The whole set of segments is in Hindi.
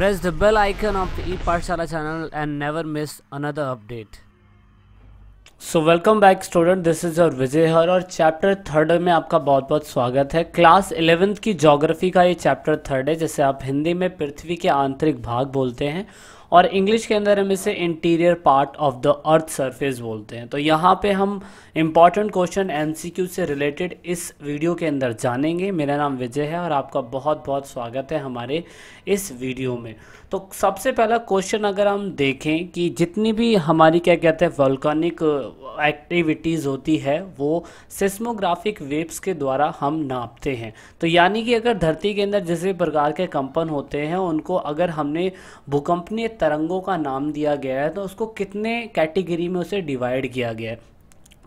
Press the bell icon of the Epaathshaala channel and never miss another update. So welcome back student, this is your Vijay here और चैप्टर थर्ड में आपका बहुत बहुत स्वागत है। क्लास 11th की ज्योग्राफी का ये चैप्टर थर्ड है, जैसे आप हिंदी में पृथ्वी के आंतरिक भाग बोलते हैं और इंग्लिश के अंदर हम इसे interior part of the earth surface बोलते हैं। तो यहाँ पे हम इम्पॉर्टेंट क्वेश्चन एमसीक्यू से रिलेटेड इस वीडियो के अंदर जानेंगे। मेरा नाम विजय है और आपका बहुत बहुत स्वागत है हमारे इस वीडियो में। तो सबसे पहला क्वेश्चन अगर हम देखें कि जितनी भी हमारी क्या कहते हैं वोल्केनिक एक्टिविटीज़ होती है वो सिस्मोग्राफिक वेव्स के द्वारा हम नापते हैं। तो यानी कि अगर धरती के अंदर जिस भी प्रकार के कंपन होते हैं उनको अगर हमने भूकंपनीय तरंगों का नाम दिया गया है तो उसको कितने कैटेगरी में उसे डिवाइड किया गया है।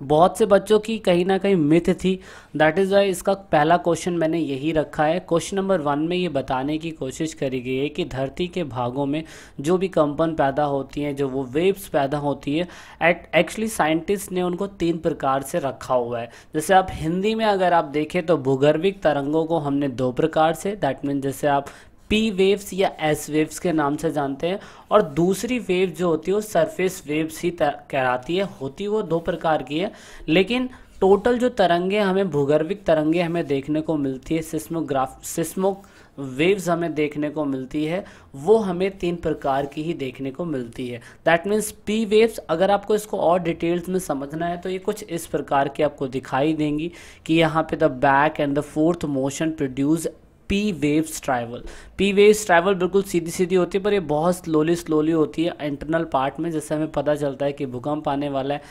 बहुत से बच्चों की कहीं ना कहीं मिथ थी, दैट इज़ वाई इसका पहला क्वेश्चन मैंने यही रखा है। क्वेश्चन नंबर 1 में ये बताने की कोशिश करी गई है कि धरती के भागों में जो भी कंपन पैदा होती हैं, जो वो वेव्स पैदा होती है, एक्चुअली साइंटिस्ट ने उनको 3 प्रकार से रखा हुआ है। जैसे आप हिंदी में अगर आप देखें तो भूगर्भिक तरंगों को हमने 2 प्रकार से, दैट मीन जैसे आप पी वेव्स या एस वेव्स के नाम से जानते हैं, और दूसरी वेव जो होती है वो सरफेस वेव्स ही कहलाती है, होती वो 2 प्रकार की है। लेकिन टोटल जो तरंगे हमें भूगर्भिक तरंगे हमें देखने को मिलती है, सिस्मो वेव्स हमें देखने को मिलती है, वो हमें 3 प्रकार की ही देखने को मिलती है। दैट मीन्स पी वेव्स, अगर आपको इसको और डिटेल्स में समझना है तो ये कुछ इस प्रकार की आपको दिखाई देंगी कि यहाँ पे the back and the forth motion produce P waves travel. P waves travel बिल्कुल सीधी सीधी होती है पर ये बहुत स्लोली होती है इंटरनल पार्ट में, जैसे हमें पता चलता है कि भूकंप आने वाला है।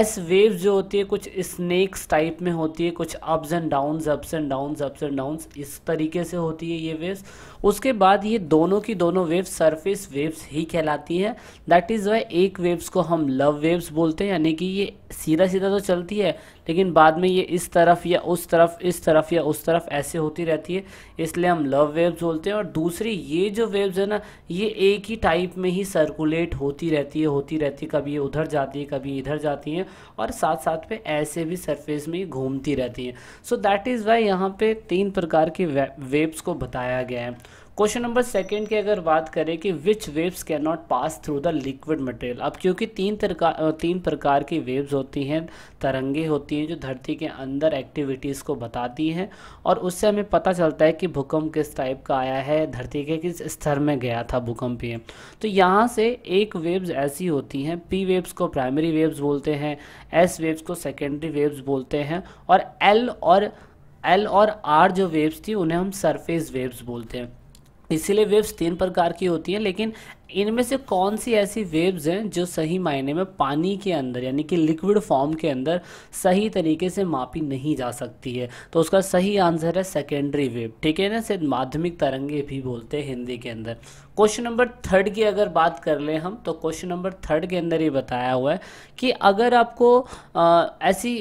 एस वेव्स जो होती है कुछ स्नेक्स टाइप में होती है, कुछ अप्स एंड डाउन्स इस तरीके से होती है ये वेव्स। उसके बाद ये दोनों की दोनों वेव्स सरफेस वेव्स ही कहलाती है। दैट इज़ वाई एक वेव्स को हम लव वेव्स बोलते हैं, यानी कि ये सीधा सीधा तो चलती है लेकिन बाद में ये इस तरफ या उस तरफ, इस तरफ या उस तरफ ऐसे होती रहती है, इसलिए हम लव वेव्स बोलते हैं। और दूसरी ये जो वेव्स है ना, ये एक ही टाइप में ही सर्कुलेट होती रहती है, कभी ये उधर जाती है कभी इधर जाती है और साथ साथ पे ऐसे भी सरफेस में घूमती रहती है। सो दैट इज़ वाई यहाँ पे 3 प्रकार के वेव्स को बताया गया है। क्वेश्चन नंबर 2 की अगर बात करें कि which waves can not pass through the liquid material. अब क्योंकि 3 प्रकार की वेव्स होती हैं, तरंगे होती हैं जो धरती के अंदर एक्टिविटीज़ को बताती हैं और उससे हमें पता चलता है कि भूकंप किस टाइप का आया है, धरती के किस स्तर में गया था भूकंपीय। तो यहाँ से एक वेव्स ऐसी होती हैं, पी वेव्स को प्राइमरी वेव्स बोलते हैं, एस वेव्स को सेकेंडरी वेव्स बोलते हैं, और एल और आर जो वेव्स थी उन्हें हम सरफेस वेव्स बोलते हैं। इसीलिए वेव्स 3 प्रकार की होती हैं। लेकिन इनमें से कौन सी ऐसी वेव्स हैं जो सही मायने में पानी के अंदर यानी कि लिक्विड फॉर्म के अंदर सही तरीके से मापी नहीं जा सकती है, तो उसका सही आंसर है सेकेंडरी वेव। ठीक है ना, इसे माध्यमिक तरंगे भी बोलते हैं हिंदी के अंदर। क्वेश्चन नंबर 3 की अगर बात कर लें हम तो क्वेश्चन नंबर 3 के अंदर ये बताया हुआ है कि अगर आपको ऐसी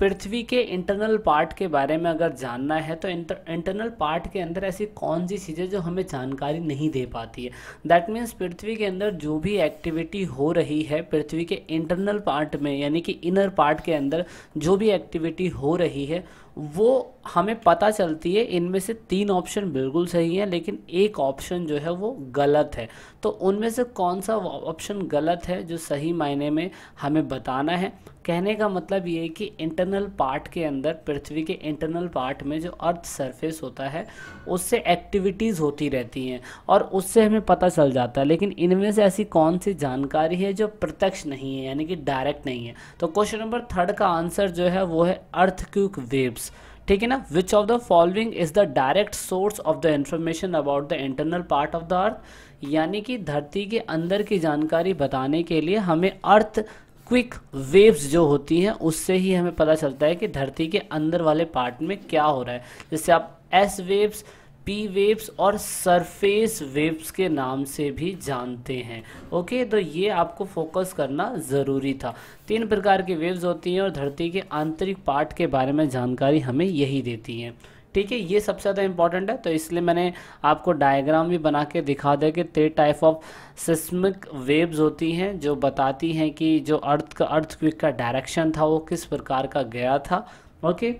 पृथ्वी के इंटरनल पार्ट के बारे में अगर जानना है तो इंटरनल पार्ट के अंदर ऐसी कौन सी चीज़ें जो हमें जानकारी नहीं दे पाती है। दैट मीन्स पृथ्वी के अंदर जो भी एक्टिविटी हो रही है, पृथ्वी के इंटरनल पार्ट में यानी कि इनर पार्ट के अंदर जो भी एक्टिविटी हो रही है वो हमें पता चलती है। इनमें से 3 ऑप्शन बिल्कुल सही है लेकिन एक ऑप्शन जो है वो गलत है। तो उनमें से कौन सा ऑप्शन गलत है जो सही मायने में हमें बताना है। कहने का मतलब ये है कि इंटरनल पार्ट के अंदर, पृथ्वी के इंटरनल पार्ट में जो अर्थ सरफेस होता है उससे एक्टिविटीज़ होती रहती हैं और उससे हमें पता चल जाता है, लेकिन इनमें से ऐसी कौन सी जानकारी है जो प्रत्यक्ष नहीं है यानी कि डायरेक्ट नहीं है। तो क्वेश्चन नंबर 3 का आंसर जो है वो है अर्थक्वेक वेव्स। ठीक है ना, which of the following is the direct source of the information about the internal part of the earth, यानी कि धरती के अंदर की जानकारी बताने के लिए हमें अर्थ क्विक वेव्स जो होती हैं उससे ही हमें पता चलता है कि धरती के अंदर वाले पार्ट में क्या हो रहा है। जैसे आप एस वेव्स, पी वेव्स और सरफेस वेव्स के नाम से भी जानते हैं। ओके, तो ये आपको फोकस करना ज़रूरी था। 3 प्रकार की वेव्स होती हैं और धरती के आंतरिक पार्ट के बारे में जानकारी हमें यही देती हैं। ठीक है, ये सबसे ज़्यादा इंपॉर्टेंट है, तो इसलिए मैंने आपको डायग्राम भी बना के दिखा दिया कि 3 टाइप ऑफ सिस्मिक वेव्स होती हैं जो बताती हैं कि जो अर्थक्वेक का डायरेक्शन था वो किस प्रकार का गया था। ओके,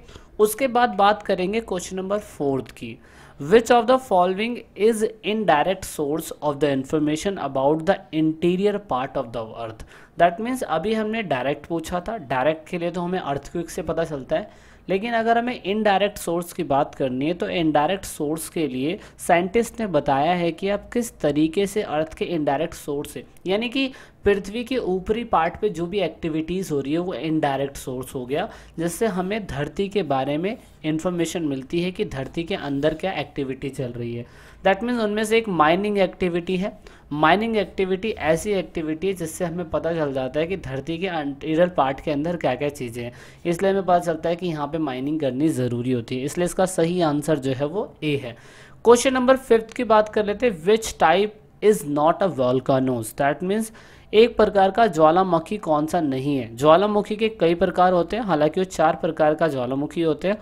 उसके बाद बात करेंगे क्वेश्चन नंबर 4 की। Which of the following is indirect source of the information about the interior part of the earth? That means अभी हमने direct पूछा था, direct के लिए तो हमें earthquake से पता चलता है, लेकिन अगर हमें indirect source की बात करनी है तो indirect source के लिए scientist ने बताया है कि आप किस तरीके से earth के indirect source से, यानी कि पृथ्वी के ऊपरी पार्ट पे जो भी एक्टिविटीज़ हो रही है वो इनडायरेक्ट सोर्स हो गया, जिससे हमें धरती के बारे में इंफॉर्मेशन मिलती है कि धरती के अंदर क्या एक्टिविटी चल रही है। दैट मीन्स उनमें से एक माइनिंग एक्टिविटी है। माइनिंग एक्टिविटी ऐसी एक्टिविटी है जिससे हमें पता चल जाता है कि धरती के इंटीरियर पार्ट के अंदर क्या क्या चीज़ें हैं, इसलिए हमें पता चलता है कि यहाँ पर माइनिंग करनी ज़रूरी होती है, इसलिए इसका सही आंसर जो है वो ए है। क्वेश्चन नंबर 5 की बात कर लेते हैं। Which type is not a volcanoes? That means एक प्रकार का ज्वालामुखी कौन सा नहीं है? ज्वालामुखी के कई प्रकार होते हैं, हालांकि वो 4 प्रकार का ज्वालामुखी होते हैं,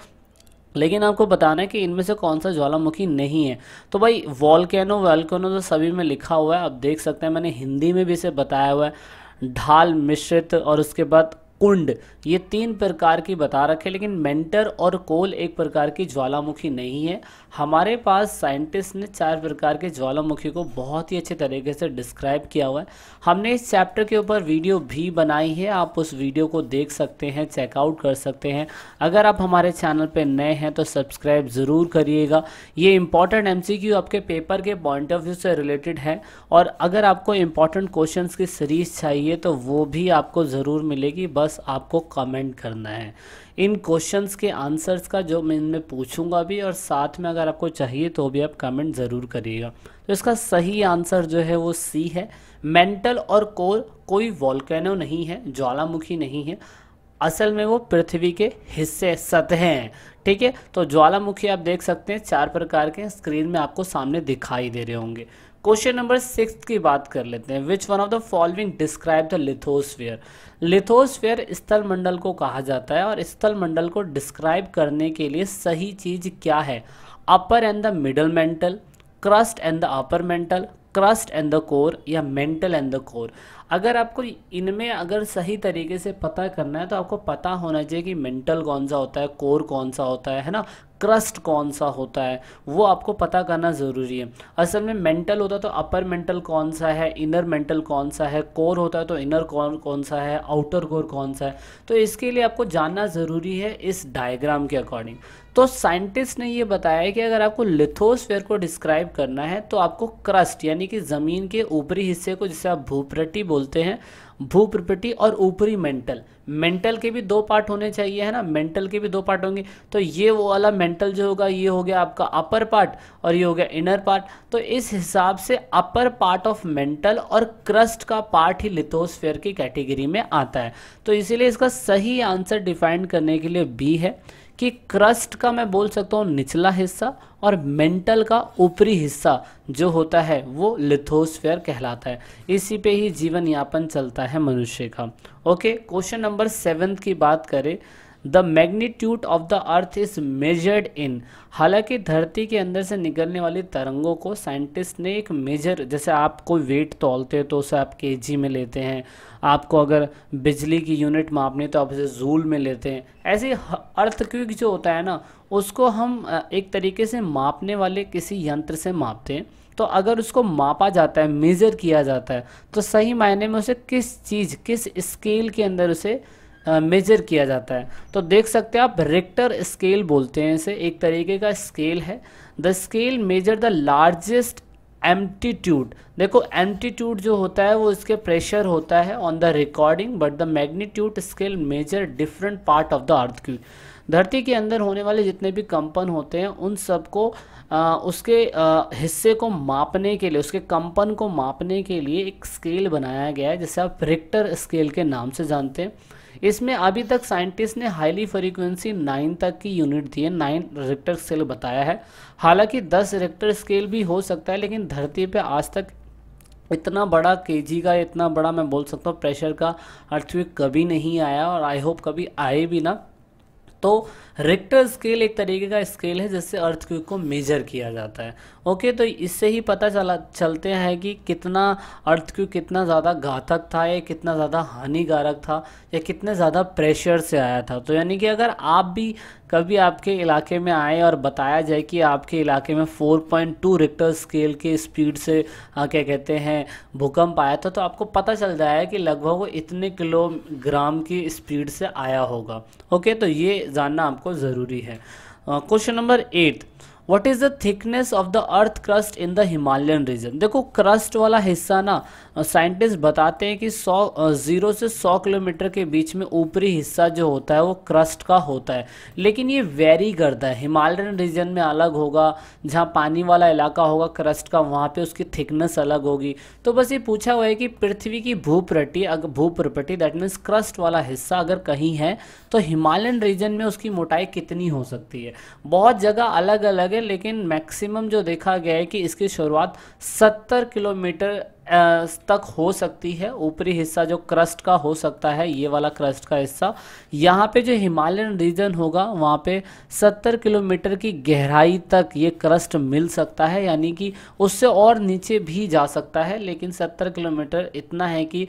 लेकिन आपको बताना है कि इनमें से कौन सा ज्वालामुखी नहीं है। तो भाई वॉल्केनो तो सभी में लिखा हुआ है, आप देख सकते हैं, मैंने हिंदी में भी इसे बताया हुआ है। ढाल, मिश्रित और उसके बाद कुंड, ये 3 प्रकार की बता रखे, लेकिन मेंटर और कोल एक प्रकार की ज्वालामुखी नहीं है। हमारे पास साइंटिस्ट ने 4 प्रकार के ज्वालामुखी को बहुत ही अच्छे तरीके से डिस्क्राइब किया हुआ है। हमने इस चैप्टर के ऊपर वीडियो भी बनाई है, आप उस वीडियो को देख सकते हैं, चेकआउट कर सकते हैं। अगर आप हमारे चैनल पर नए हैं तो सब्सक्राइब ज़रूर करिएगा। ये इंपॉर्टेंट MCQ आपके पेपर के पॉइंट ऑफ व्यू से रिलेटेड है, और अगर आपको इम्पॉर्टेंट क्वेश्चन की सीरीज चाहिए तो वो भी आपको ज़रूर मिलेगी, बस आपको कमेंट करना है इन क्वेश्चंस के आंसर्स का जो मैं इनमें पूछूंगा भी, और साथ में अगर आपको चाहिए तो भी आप कमेंट ज़रूर करिएगा। तो इसका सही आंसर जो है वो सी है। मेंटल और कोर कोई वॉल्केनो नहीं है, ज्वालामुखी नहीं है, असल में वो पृथ्वी के हिस्से सतह हैं, ठीक है। तो ज्वालामुखी आप देख सकते हैं 4 प्रकार के, स्क्रीन में आपको सामने दिखाई दे रहे होंगे। क्वेश्चन नंबर 6 की बात कर लेते हैं। Which one of the following describe the lithosphere? Lithosphere स्थल मंडल को कहा जाता है, और स्थल मंडल को डिस्क्राइब करने के लिए सही चीज़ क्या है? Upper and the middle mantle, crust and the upper mantle, crust and the core या मेंटल एंड द कोर। अगर आपको इनमें अगर सही तरीके से पता करना है तो आपको पता होना चाहिए कि मेंटल कौन सा होता है, कोर कौन सा होता है ना, क्रस्ट कौन सा होता है, वो आपको पता करना ज़रूरी है। असल में मेंटल होता है तो अपर मेंटल कौन सा है, इनर मेंटल कौन सा है, कोर होता है तो इनर कोर कौन सा है, आउटर कोर कौन सा है, तो इसके लिए आपको जानना ज़रूरी है इस डायग्राम के अकॉर्डिंग। तो साइंटिस्ट ने ये बताया है कि अगर आपको लिथोस्फीयर को डिस्क्राइब करना है तो आपको क्रस्ट यानी कि ज़मीन के ऊपरी हिस्से को, जिसे आप भूप्रटी बोलते हैं, भूप्रपटी और ऊपरी मेंटल के भी 2 पार्ट होने चाहिए, है ना, मेंटल के भी 2 पार्ट होंगे। तो ये वो वाला मेंटल जो होगा, ये हो गया आपका अपर पार्ट और ये हो गया इनर पार्ट। तो इस हिसाब से अपर पार्ट ऑफ मेंटल और क्रस्ट का पार्ट ही लिथोस्फीयर की कैटेगरी में आता है। तो इसीलिए इसका सही आंसर डिफाइन करने के लिए बी है कि क्रस्ट का मैं बोल सकता हूँ निचला हिस्सा और मेंटल का ऊपरी हिस्सा जो होता है वो लिथोस्फीयर कहलाता है। इसी पे ही जीवन यापन चलता है मनुष्य का। ओके, क्वेश्चन नंबर 7 की बात करें। The magnitude of the earth is measured in, हालांकि धरती के अंदर से निकलने वाली तरंगों को साइंटिस्ट ने एक मेजर, जैसे आप कोई वेट तोलते हैं तो उसे आप kg में लेते हैं, आपको अगर बिजली की यूनिट मापनी तो आप उसे जूल में लेते हैं, ऐसे अर्थक्वेक जो होता है ना उसको हम एक तरीके से मापने वाले किसी यंत्र से मापते हैं। तो अगर उसको मापा जाता है, मेजर किया जाता है, तो सही मायने में उसे किस चीज़, किस स्केल के अंदर उसे मेजर किया जाता है? तो देख सकते हैं आप, रिक्टर स्केल बोलते हैं इसे, एक तरीके का स्केल है। The scale measure the largest amplitude. देखो एम्पलीट्यूड जो होता है वो इसके प्रेशर होता है on the recording, but the magnitude scale measure different part of the earthquake. धरती के अंदर होने वाले जितने भी कंपन होते हैं उन सबको उसके हिस्से को मापने के लिए, उसके कंपन को मापने के लिए एक स्केल बनाया गया है, जिसे आप रिक्टर स्केल के नाम से जानते हैं। इसमें अभी तक साइंटिस्ट ने हाईली फ्रीक्वेंसी 9 तक की यूनिट दी है, 9 रिक्टर स्केल बताया है। हालांकि 10 रिक्टर स्केल भी हो सकता है, लेकिन धरती पे आज तक इतना बड़ा kg का, इतना बड़ा मैं बोल सकता हूँ प्रेशर का अर्थक्वेक कभी नहीं आया, और आई होप कभी आए भी ना। तो रिक्टर स्केल एक तरीके का स्केल है जिससे अर्थक्वेक को मेजर किया जाता है। ओके, तो इससे ही पता चलते हैं कि कितना अर्थक्वेक कितना ज़्यादा घातक था, या कितना ज़्यादा हानिकारक था, या कितने ज़्यादा प्रेशर से आया था। तो यानी कि अगर आप भी कभी आपके इलाके में आए और बताया जाए कि आपके इलाके में 4.2 रिक्टर स्केल के स्पीड से क्या कहते हैं भूकंप आया था, तो आपको पता चल जाए कि लगभग वो इतने किलोग्राम की स्पीड से आया होगा। ओके, तो ये जानना आपको ज़रूरी है। Question number 8, what is the thickness of the earth crust in the Himalayan region. देखो क्रस्ट वाला हिस्सा ना साइंटिस्ट बताते हैं कि 0 से 100 किलोमीटर के बीच में ऊपरी हिस्सा जो होता है वो क्रस्ट का होता है, लेकिन ये वेरी करता है। हिमालयन रीजन में अलग होगा, जहाँ पानी वाला इलाका होगा क्रस्ट का वहाँ पे उसकी थिकनेस अलग होगी। तो बस ये पूछा हुआ है कि पृथ्वी की भूप्रकृति दैट मीन्स क्रस्ट वाला हिस्सा अगर कहीं है तो हिमालयन रीजन में उसकी मोटाई कितनी हो सकती है। बहुत जगह अलग अलग, लेकिन मैक्सिमम जो देखा गया है कि इसकी शुरुआत 70 किलोमीटर तक हो सकती है। ऊपरी हिस्सा जो क्रस्ट का हो सकता है, ये वाला क्रस्ट का हिस्सा, यहाँ पे जो हिमालयन रीजन होगा वहाँ पे 70 किलोमीटर की गहराई तक ये क्रस्ट मिल सकता है, यानी कि उससे और नीचे भी जा सकता है, लेकिन 70 किलोमीटर इतना है कि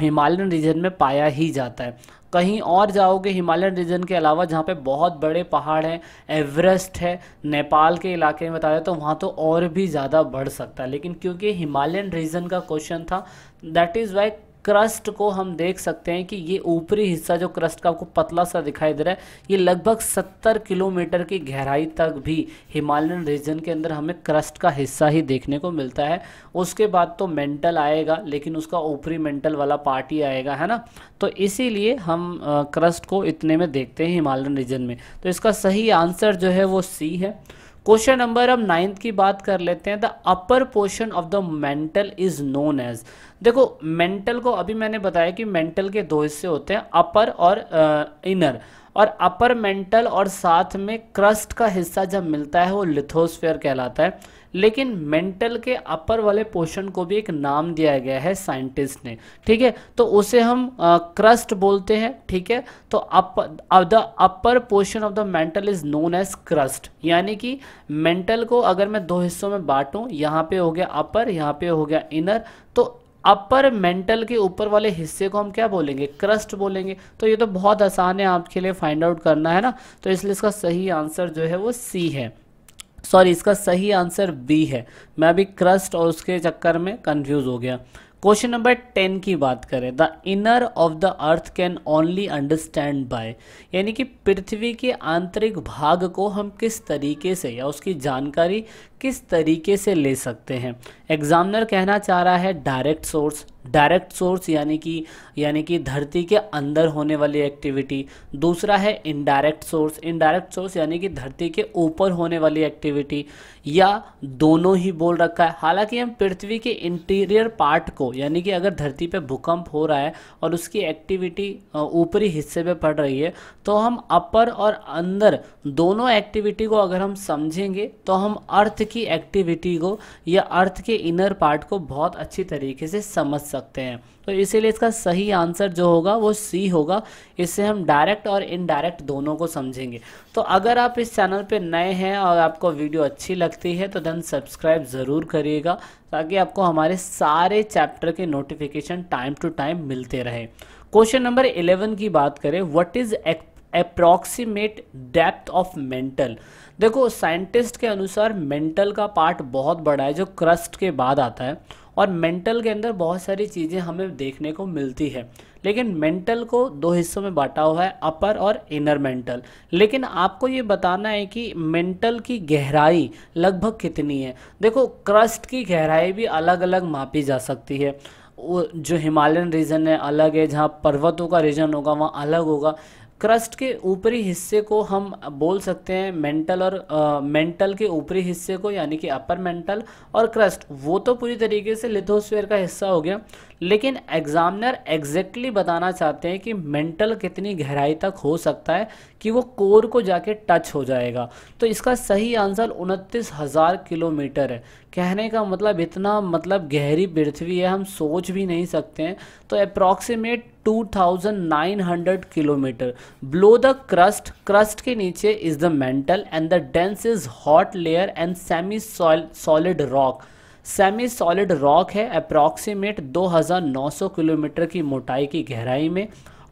हिमालयन रीजन में पाया ही जाता है। कहीं और जाओगे हिमालयन रीजन के अलावा जहाँ पे बहुत बड़े पहाड़ हैं, एवरेस्ट है, नेपाल के इलाके में बताया, तो वहाँ तो और भी ज़्यादा बढ़ सकता है। लेकिन क्योंकि हिमालयन रीजन का क्वेश्चन था, दैट इज़ वाई क्रस्ट को हम देख सकते हैं कि ये ऊपरी हिस्सा जो क्रस्ट का आपको पतला सा दिखाई दे रहा है, ये लगभग 70 किलोमीटर की गहराई तक भी हिमालयन रीजन के अंदर हमें क्रस्ट का हिस्सा ही देखने को मिलता है। उसके बाद तो मेंटल आएगा, लेकिन उसका ऊपरी मेंटल वाला पार्ट ही आएगा, है ना। तो इसीलिए हम क्रस्ट को इतने में देखते हैं हिमालयन रीजन में। तो इसका सही आंसर जो है वो सी है। क्वेश्चन नंबर अब 9 की बात कर लेते हैं। The upper portion of the mantle is known as. देखो मेंटल को अभी मैंने बताया कि मेंटल के दो हिस्से होते हैं, अपर और इनर, और अपर मेंटल और साथ में क्रस्ट का हिस्सा जब मिलता है वो लिथोस्फेयर कहलाता है। लेकिन मेंटल के अपर वाले पोर्शन को भी एक नाम दिया गया है साइंटिस्ट ने, ठीक है, तो उसे हम क्रस्ट बोलते हैं, ठीक है। तो upper portion of the mantle is known as crust, यानी कि मेंटल को अगर मैं दो हिस्सों में बांटूं, यहाँ पे हो गया अपर, यहाँ पे हो गया इनर, तो अपर मेंटल के ऊपर वाले हिस्से को हम क्या बोलेंगे, क्रस्ट बोलेंगे। तो ये तो बहुत आसान है आपके लिए फाइंड आउट करना, है ना। तो इसलिए इसका सही आंसर जो है वो सी है, सॉरी इसका सही आंसर बी है। मैं अभी क्रस्ट और उसके चक्कर में कंफ्यूज हो गया। क्वेश्चन नंबर 10 की बात करें, the inner of the earth can only understand by, यानी कि पृथ्वी के आंतरिक भाग को हम किस तरीके से या उसकी जानकारी किस तरीके से ले सकते हैं। एग्जामिनर कहना चाह रहा है डायरेक्ट सोर्स, डायरेक्ट सोर्स यानी कि धरती के अंदर होने वाली एक्टिविटी। दूसरा है इनडायरेक्ट सोर्स, इनडायरेक्ट सोर्स यानी कि धरती के ऊपर होने वाली एक्टिविटी, या दोनों ही बोल रखा है। हालांकि हम पृथ्वी के इंटीरियर पार्ट को, यानी कि अगर धरती पे भूकंप हो रहा है और उसकी एक्टिविटी ऊपरी हिस्से पे पड़ रही है, तो हम अपर और अंदर दोनों एक्टिविटी को अगर हम समझेंगे तो हम अर्थ की एक्टिविटी को या अर्थ के इनर पार्ट को बहुत अच्छी तरीके से समझ सकते हैं। तो इसीलिए इसका सही आंसर जो होगा वो सी होगा। इससे हम डायरेक्ट और इनडायरेक्ट दोनों को समझेंगे। तो अगर आप इस चैनल पे नए हैं और आपको वीडियो अच्छी लगती है तो देन सब्सक्राइब ज़रूर करिएगा, ताकि आपको हमारे सारे चैप्टर के नोटिफिकेशन टाइम टू टाइम मिलते रहे। क्वेश्चन नंबर 11 की बात करें, what is approximate depth of mantle. देखो साइंटिस्ट के अनुसार मेंटल का पार्ट बहुत बड़ा है जो क्रस्ट के बाद आता है, और मेंटल के अंदर बहुत सारी चीज़ें हमें देखने को मिलती है। लेकिन मेंटल को दो हिस्सों में बांटा हुआ है, अपर और इनर मेंटल। लेकिन आपको ये बताना है कि मेंटल की गहराई लगभग कितनी है। देखो क्रस्ट की गहराई भी अलग अलग मापी जा सकती है। जो हिमालयन रीजन है अलग है, जहाँ पर्वतों का रीजन होगा वहाँ अलग होगा। क्रस्ट के ऊपरी हिस्से को हम बोल सकते हैं मेंटल, और मेंटल के ऊपरी हिस्से को यानी कि अपर मेंटल, और क्रस्ट वो तो पूरी तरीके से लिथोस्फीयर का हिस्सा हो गया। लेकिन एग्जामिनर एग्जैक्टली बताना चाहते हैं कि मेंटल कितनी गहराई तक हो सकता है कि वो कोर को जाके टच हो जाएगा। तो इसका सही आंसर 29,000 किलोमीटर है। कहने का मतलब इतना गहरी पृथ्वी है हम सोच भी नहीं सकते हैं। तो approximate 2,900 kilometre. Below the crust, crust के नीचे is the mantle and the dense is hot layer and semi solid rock. Semi solid rock है अप्रॉक्सीमेट 2,900 किलोमीटर की मोटाई की गहराई में,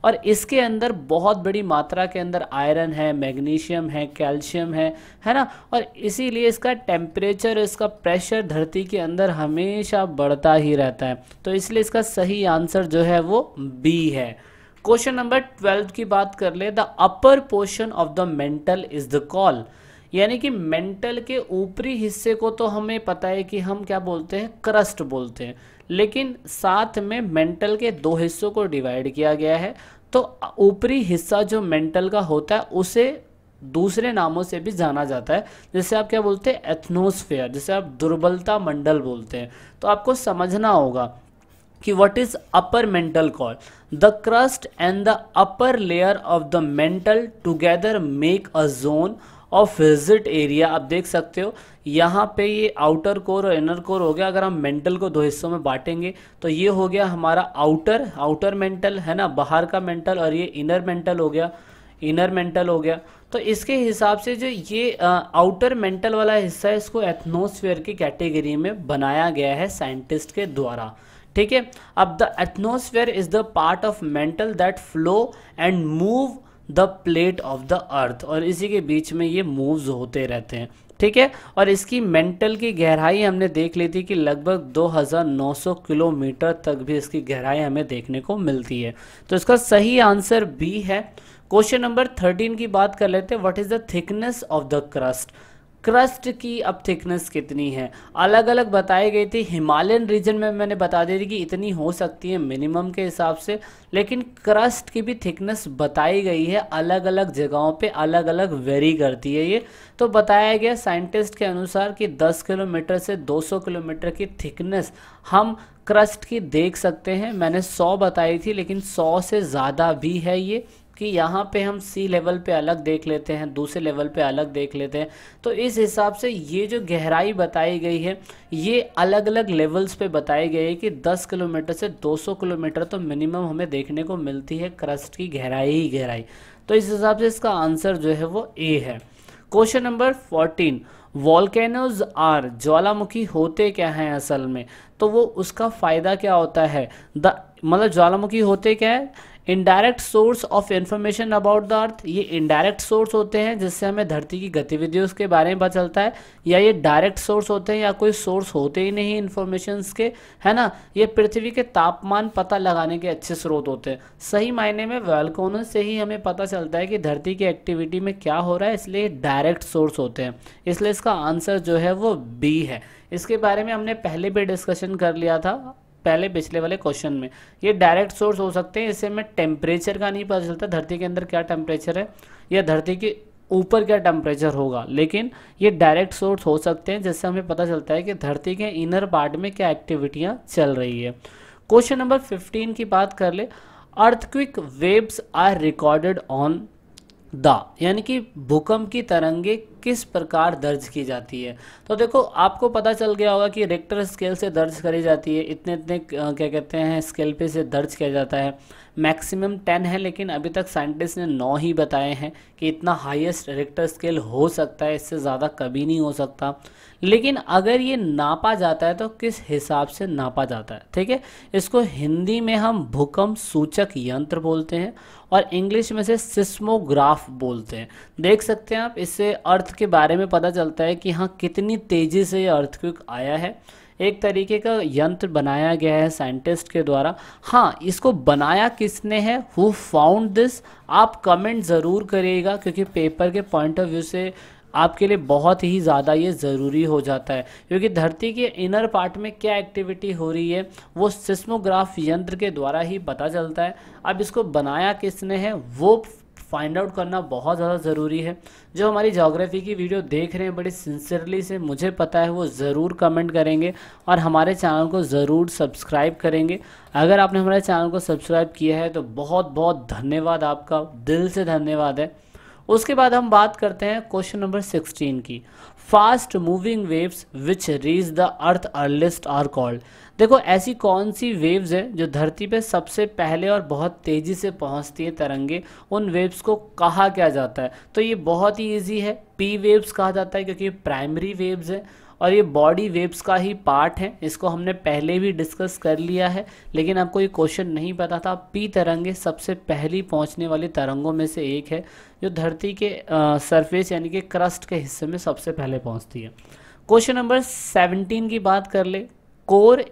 और इसके अंदर बहुत बड़ी मात्रा के अंदर आयरन है, मैग्नीशियम है, कैल्शियम है ना। और इसीलिए इसका टेम्परेचर, इसका प्रेशर धरती के अंदर हमेशा बढ़ता ही रहता है। तो इसलिए इसका सही आंसर जो है वो बी है। क्वेश्चन नंबर 12 की बात कर ले, the upper portion of the mantle is the call. यानी कि मेंटल के ऊपरी हिस्से को तो हमें पता है कि हम क्या बोलते हैं, क्रस्ट बोलते हैं, लेकिन साथ में मेंटल के दो हिस्सों को डिवाइड किया गया है। तो ऊपरी हिस्सा जो मेंटल का होता है उसे दूसरे नामों से भी जाना जाता है, जैसे आप क्या बोलते हैं एथनोस्फेयर, जैसे आप दुर्बलता मंडल बोलते हैं। तो आपको समझना होगा कि what is upper mantle call, the crust and the upper layer of the mantle together make a zone of rigid area. आप देख सकते हो यहाँ पे ये आउटर कोर और इनर कोर हो गया। अगर हम मेंटल को दो हिस्सों में बांटेंगे तो ये हो गया हमारा आउटर मेंटल है ना, बाहर का मेंटल, और ये इनर मेंटल हो गया। तो इसके हिसाब से जो ये आउटर मेंटल वाला हिस्सा है इसको एथनोस्फेयर की कैटेगरी में बनाया गया है साइंटिस्ट के द्वारा, ठीक है। अब the asthenosphere is the part of mantle that flow and move the plate of the earth, और इसी के बीच में ये मूव्स होते रहते हैं, ठीक है। और इसकी मेंटल की गहराई हमने देख ली थी कि लगभग 2900 किलोमीटर तक भी इसकी गहराई हमें देखने को मिलती है। तो इसका सही आंसर बी है। क्वेश्चन नंबर 13 की बात कर लेते हैं, what is the thickness of the crust. Crust की अब थिकनेस कितनी है, अलग अलग बताई गई थी। हिमालयन रीजन में मैंने बता दी थी कि इतनी हो सकती है मिनिमम के हिसाब से, लेकिन क्रस्ट की भी थिकनेस बताई गई है, अलग अलग जगहों पे अलग अलग वेरी करती है ये। तो बताया गया साइंटिस्ट के अनुसार कि 10 किलोमीटर से 200 किलोमीटर की थिकनेस हम क्रस्ट की देख सकते हैं। मैंने 100 बताई थी, लेकिन 100 से ज़्यादा भी है ये, कि यहाँ पे हम सी लेवल पे अलग देख लेते हैं, दूसरे लेवल पे अलग देख लेते हैं। तो इस हिसाब से ये जो गहराई बताई गई है ये अलग अलग लेवल्स पे बताई गई है कि 10 किलोमीटर से 200 किलोमीटर तो मिनिमम हमें देखने को मिलती है क्रस्ट की गहराई ही गहराई। तो इस हिसाब से इसका आंसर जो है वो ए है। क्वेश्चन नंबर 14, वॉल्केनोज आर, ज्वालामुखी होते क्या हैं असल में, तो वो उसका फ़ायदा क्या होता है। मतलब ज्वालामुखी होते क्या है, indirect source of information about the earth. ये इनडायरेक्ट सोर्स होते हैं जिससे हमें धरती की गतिविधियों के बारे में पता चलता है, या ये डायरेक्ट सोर्स होते हैं या कोई सोर्स होते ही नहीं इन्फॉर्मेशंस के, है ना। ये पृथ्वी के तापमान पता लगाने के अच्छे स्रोत होते हैं। सही मायने में वॉल्केनो से ही हमें पता चलता है कि धरती की एक्टिविटी में क्या हो रहा है, इसलिए डायरेक्ट सोर्स होते हैं। इसलिए इसका आंसर जो है वो बी है। इसके बारे में हमने पहले भी डिस्कशन कर लिया था, पहले पिछले वाले क्वेश्चन में। ये डायरेक्ट सोर्स हो सकते हैं, इससे हमें टेम्परेचर का नहीं पता चलता धरती के अंदर क्या टेम्परेचर है या धरती के ऊपर क्या टेम्परेचर होगा, लेकिन ये डायरेक्ट सोर्स हो सकते हैं जिससे हमें पता चलता है कि धरती के इनर पार्ट में क्या एक्टिविटियाँ चल रही है। क्वेश्चन नंबर 15 की बात कर ले, earthquake waves are recorded on the, यानी कि भूकंप की तरंगे किस प्रकार दर्ज की जाती है। तो देखो आपको पता चल गया होगा कि रिक्टर स्केल से दर्ज करी जाती है, इतने क्या कहते हैं स्केल पे से दर्ज किया जाता है। मैक्सिमम 10 है, लेकिन अभी तक साइंटिस्ट ने 9 ही बताए हैं कि इतना हाईएस्ट रिक्टर स्केल हो सकता है, इससे ज़्यादा कभी नहीं हो सकता। लेकिन अगर ये नापा जाता है तो किस हिसाब से नापा जाता है, ठीक है। इसको हिंदी में हम भूकंप सूचक यंत्र बोलते हैं और इंग्लिश में से सिस्मोग्राफ बोलते हैं। देख सकते हैं आप, इससे अर्थ के बारे में पता चलता है कि हाँ कितनी तेज़ी से ये अर्थक्वेक आया है। एक तरीके का यंत्र बनाया गया है साइंटिस्ट के द्वारा। हाँ, इसको बनाया किसने है, हु फाउंड दिस, आप कमेंट ज़रूर करिएगा, क्योंकि पेपर के पॉइंट ऑफ व्यू से आपके लिए बहुत ही ज़्यादा ये ज़रूरी हो जाता है, क्योंकि धरती के इनर पार्ट में क्या एक्टिविटी हो रही है वो सिस्मोग्राफ यंत्र के द्वारा ही पता चलता है। अब इसको बनाया किसने है वो फाइंड आउट करना बहुत ज़्यादा ज़रूरी है। जो हमारी ज्योग्राफी की वीडियो देख रहे हैं बड़ी सिंसियरली से, मुझे पता है वो ज़रूर कमेंट करेंगे और हमारे चैनल को ज़रूर सब्सक्राइब करेंगे। अगर आपने हमारे चैनल को सब्सक्राइब किया है तो बहुत बहुत धन्यवाद, आपका दिल से धन्यवाद है। उसके बाद हम बात करते हैं क्वेश्चन नंबर 16 की, fast moving waves which reach the earth earliest are called. देखो ऐसी कौन सी वेव्स है जो धरती पे सबसे पहले और बहुत तेज़ी से पहुंचती है तरंगे, उन वेव्स को कहा क्या जाता है। तो ये बहुत ही ईजी है, पी वेव्स कहा जाता है क्योंकि ये प्राइमरी वेव्स है। और ये बॉडी वेव्स का ही पार्ट है, इसको हमने पहले भी डिस्कस कर लिया है, लेकिन आपको ये क्वेश्चन नहीं पता था। पी तरंगे सबसे पहली पहुंचने वाली तरंगों में से एक है जो धरती के सरफेस यानी कि क्रस्ट के हिस्से में सबसे पहले पहुंचती है। क्वेश्चन नंबर 17 की बात कर ले, core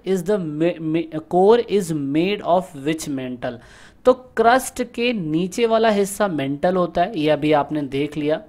is made of which mantle. तो क्रस्ट के नीचे वाला हिस्सा मेंटल होता है, यह अभी आपने देख लिया,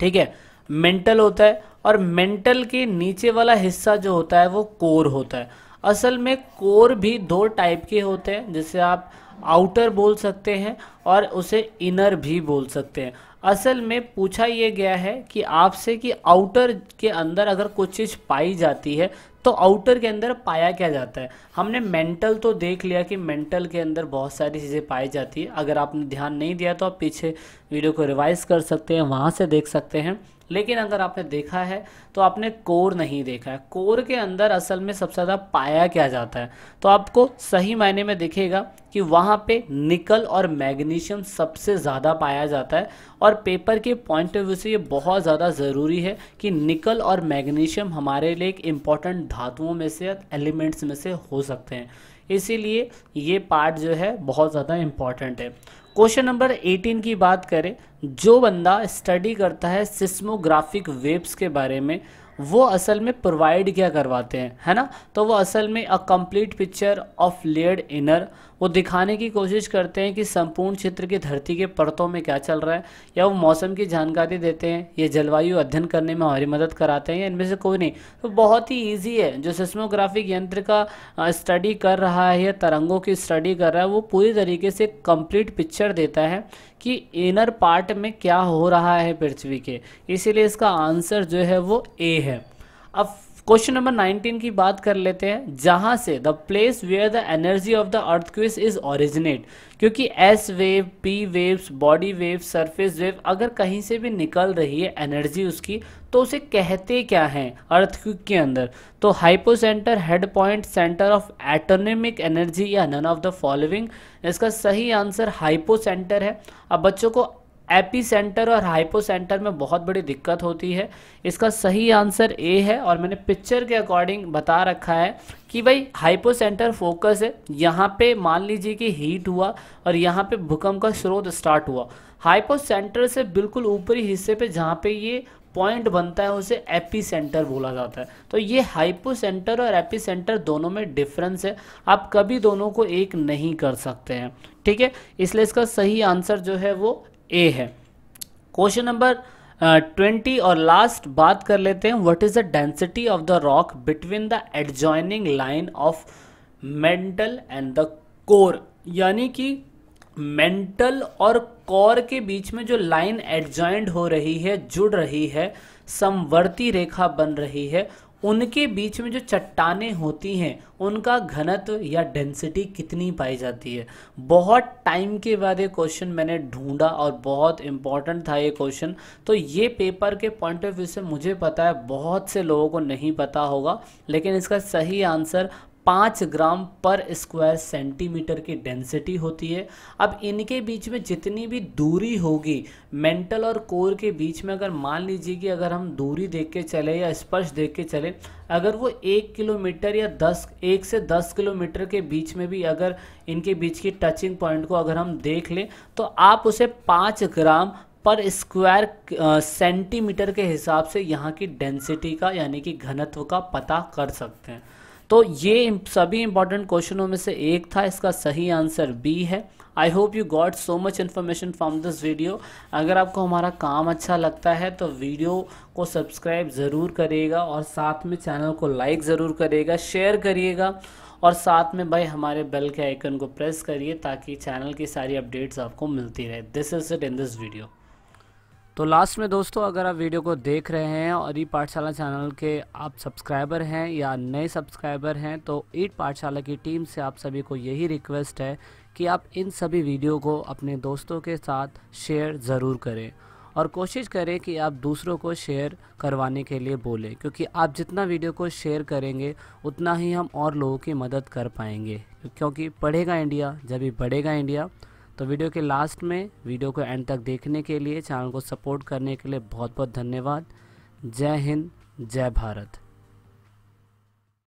ठीक है, मेंटल होता है, और मेंटल के नीचे वाला हिस्सा जो होता है वो कोर होता है। असल में कोर भी दो टाइप के होते हैं, जिसे आप आउटर बोल सकते हैं और उसे इनर भी बोल सकते हैं। असल में पूछा ये गया है कि आपसे कि आउटर के अंदर अगर कुछ चीज़ पाई जाती है तो आउटर के अंदर पाया क्या जाता है। हमने मेंटल तो देख लिया कि मेंटल के अंदर बहुत सारी चीज़ें पाई जाती है। अगर आपने ध्यान नहीं दिया तो आप पीछे वीडियो को रिवाइज कर सकते हैं, वहाँ से देख सकते हैं, लेकिन अगर आपने देखा है तो आपने कोर नहीं देखा है। कोर के अंदर असल में सबसे ज़्यादा पाया क्या जाता है, तो आपको सही मायने में दिखेगा कि वहाँ पे निकल और मैग्नीशियम सबसे ज़्यादा पाया जाता है। और पेपर के पॉइंट ऑफ व्यू से ये बहुत ज़्यादा ज़रूरी है कि निकल और मैग्नीशियम हमारे लिए एक इम्पॉर्टेंट धातुओं में से, एलिमेंट्स में से हो सकते हैं, इसीलिए ये पार्ट जो है बहुत ज़्यादा इम्पॉर्टेंट है। क्वेश्चन नंबर 18 की बात करें, जो बंदा स्टडी करता है सिस्मोग्राफिक वेव्स के बारे में वो असल में प्रोवाइड क्या करवाते हैं, है ना, तो वो असल में अ complete picture of layered inner, वो दिखाने की कोशिश करते हैं कि संपूर्ण क्षेत्र की धरती के परतों में क्या चल रहा है, या वो मौसम की जानकारी देते हैं, ये जलवायु अध्ययन करने में हमारी मदद कराते हैं, या इनमें से कोई नहीं। तो बहुत ही ईजी है, जो सिस्मोग्राफिक यंत्र का स्टडी कर रहा है या तरंगों की स्टडी कर रहा है वो पूरी तरीके से कंप्लीट पिक्चर देता है कि इनर पार्ट में क्या हो रहा है पृथ्वी के, इसीलिए इसका आंसर जो है वो ए है। अब क्वेश्चन नंबर 19 की बात कर लेते हैं, जहाँ से the place where the energy of the earthquake is originate, क्योंकि S wave, P waves, body wave, surface wave अगर कहीं से भी निकल रही है एनर्जी उसकी, तो उसे कहते क्या हैं अर्थक्वेक के अंदर, तो hypocentre, head point, centre of atomic energy, या नन ऑफ द फॉलोइंग। इसका सही आंसर हाइपोसेंटर है। अब बच्चों को एपी सेंटर और हाइपो सेंटर में बहुत बड़ी दिक्कत होती है, इसका सही आंसर ए है। और मैंने पिक्चर के अकॉर्डिंग बता रखा है कि भाई हाइपो सेंटर फोकस है, यहाँ पे मान लीजिए कि हीट हुआ और यहाँ पे भूकंप का स्रोत स्टार्ट हुआ, हाइपो सेंटर से बिल्कुल ऊपरी हिस्से पे जहाँ पे ये पॉइंट बनता है उसे एपी सेंटर बोला जाता है। तो ये हाइपो सेंटर और एपी सेंटर दोनों में डिफरेंस है, आप कभी दोनों को एक नहीं कर सकते हैं, ठीक है, इसलिए इसका सही आंसर जो है वो ए है। क्वेश्चन नंबर 20 और लास्ट बात कर लेते हैं, what is the density of the rock between the adjoining line of mantle and the core, यानी कि मेंटल और कोर के बीच में जो लाइन एडजॉइंड हो रही है, जुड़ रही है, समवर्ती रेखा बन रही है, उनके बीच में जो चट्टाने होती हैं उनका घनत्व या डेंसिटी कितनी पाई जाती है। बहुत टाइम के बाद ये क्वेश्चन मैंने ढूंढा और बहुत इम्पॉर्टेंट था ये क्वेश्चन, तो ये पेपर के पॉइंट ऑफ व्यू से मुझे पता है बहुत से लोगों को नहीं पता होगा, लेकिन इसका सही आंसर 5 ग्राम/स्क्वायर सेंटीमीटर की डेंसिटी होती है। अब इनके बीच में जितनी भी दूरी होगी मेंटल और कोर के बीच में, अगर मान लीजिए कि अगर हम दूरी देख के चले या स्पर्श देख के चले, अगर वो 1 किलोमीटर या 1 से 10 किलोमीटर के बीच में भी अगर इनके बीच की टचिंग पॉइंट को अगर हम देख लें तो आप उसे 5 ग्राम/स्क्वायर सेंटीमीटर के हिसाब से यहाँ की डेंसिटी का यानी कि घनत्व का पता कर सकते हैं। तो ये सभी इंपॉर्टेंट क्वेश्चनों में से एक था, इसका सही आंसर बी है। I hope you got so much information from this video. अगर आपको हमारा काम अच्छा लगता है तो वीडियो को सब्सक्राइब ज़रूर करिएगा और साथ में चैनल को लाइक ज़रूर करिएगा, शेयर करिएगा और साथ में भाई हमारे बेल के आइकन को प्रेस करिए ताकि चैनल की सारी अपडेट्स आपको मिलती रहे। This is it in this video. तो लास्ट में दोस्तों, अगर आप वीडियो को देख रहे हैं और ई पाठशाला चैनल के आप सब्सक्राइबर हैं या नए सब्सक्राइबर हैं, तो ई पाठशाला की टीम से आप सभी को यही रिक्वेस्ट है कि आप इन सभी वीडियो को अपने दोस्तों के साथ शेयर ज़रूर करें और कोशिश करें कि आप दूसरों को शेयर करवाने के लिए बोलें, क्योंकि आप जितना वीडियो को शेयर करेंगे उतना ही हम और लोगों की मदद कर पाएंगे, क्योंकि पढ़ेगा इंडिया जब ही बढ़ेगा इंडिया। तो वीडियो के लास्ट में वीडियो को एंड तक देखने के लिए, चैनल को सपोर्ट करने के लिए बहुत बहुत धन्यवाद। जय हिंद, जय भारत।